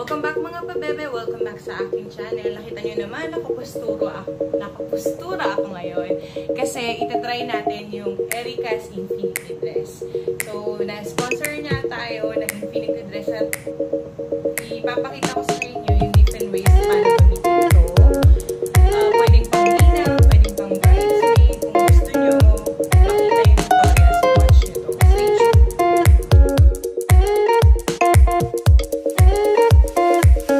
Welcome back mga pabebe! Welcome back sa aking channel. Nakita nyo naman, nakapustura ako ngayon. Kasi itatry natin yung Erica's Infinity Dress. So, na-sponsor niya tayo ng Infinity Dress at ipapakita ko sa inyo yung different ways paano gamitin ito. Pwedeng pang dinang, pwedeng pang bridesmaid. Kung gusto nyo, makita yung tutorial sa watch nyo ito. So,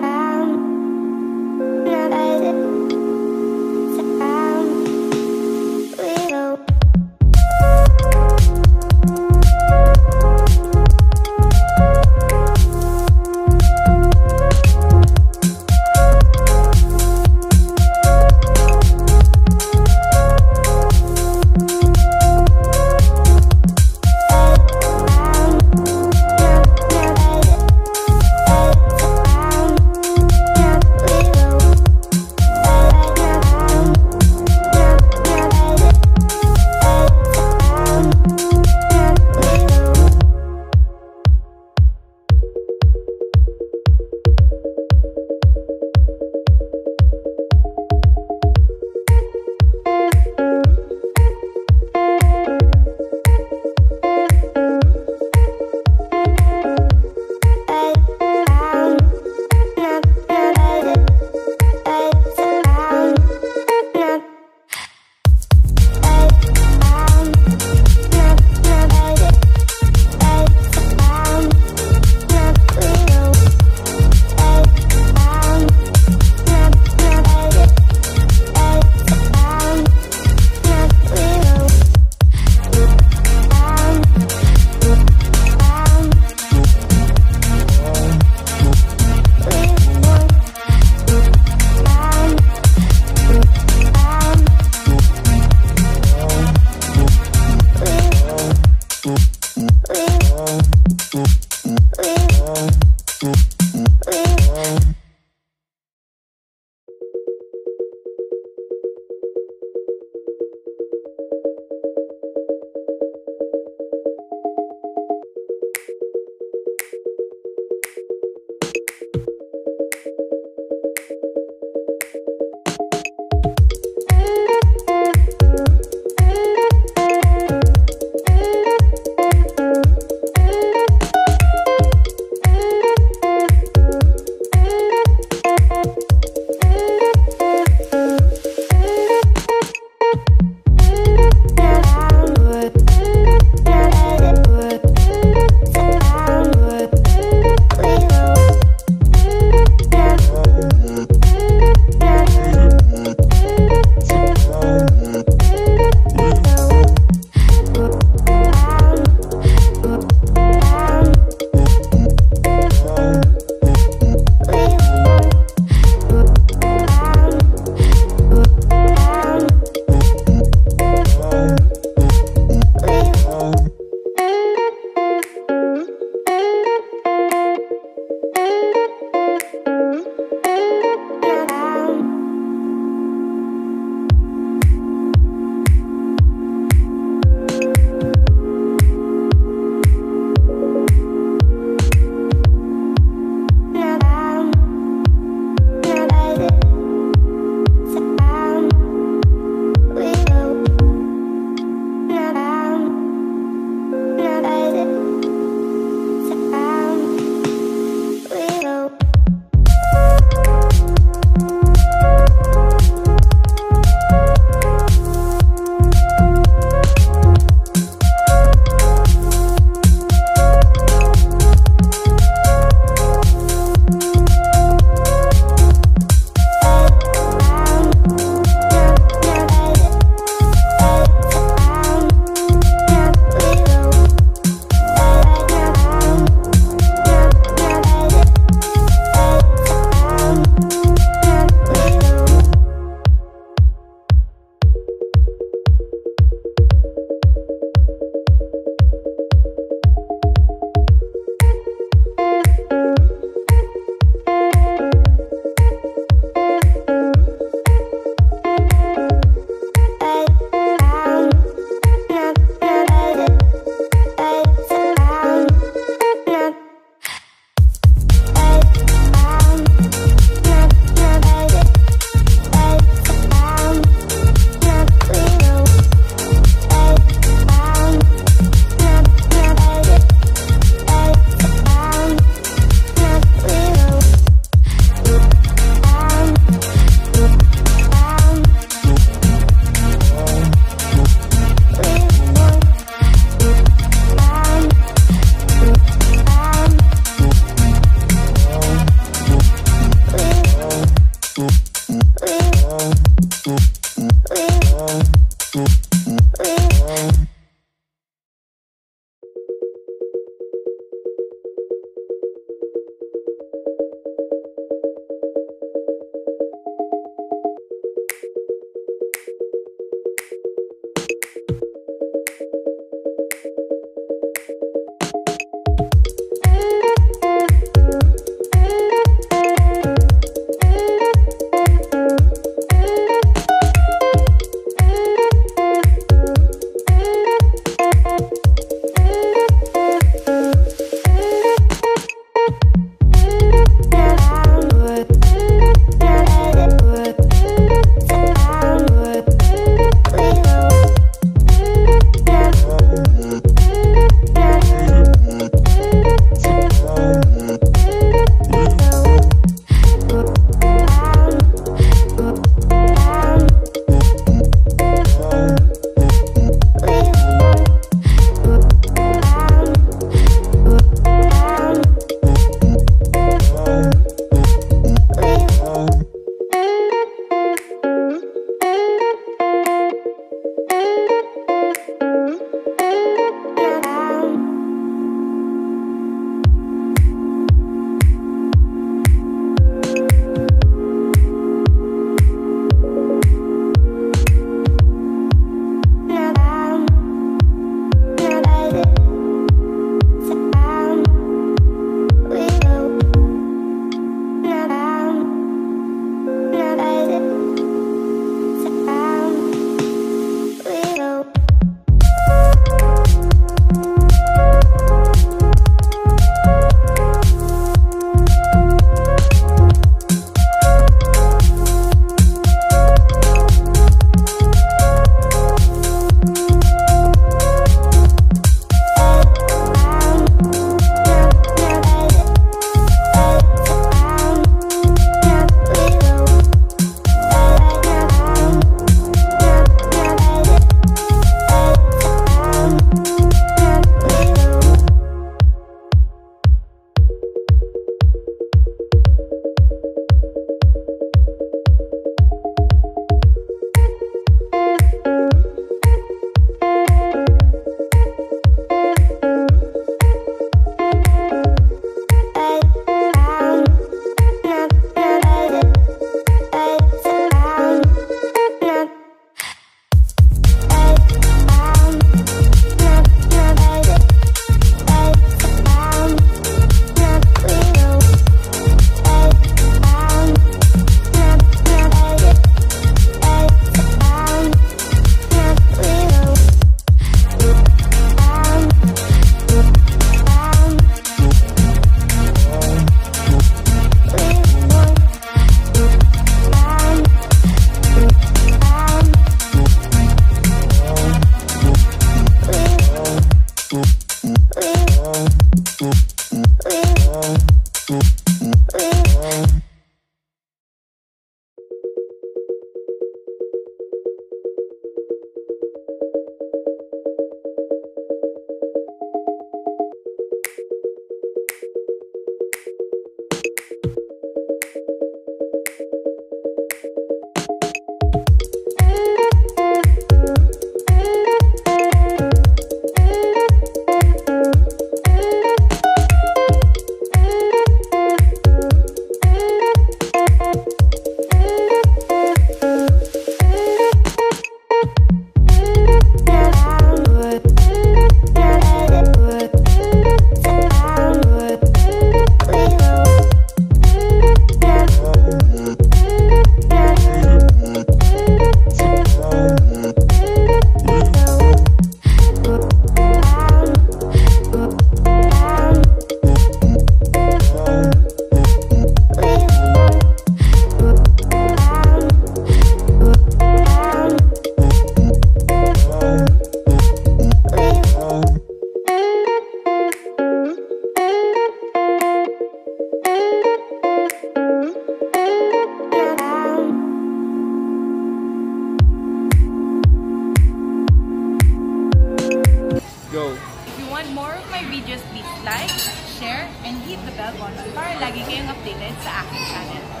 Go! If you want more of my videos, please like, share, and hit the bell button para lagi kayong updated sa aking channel.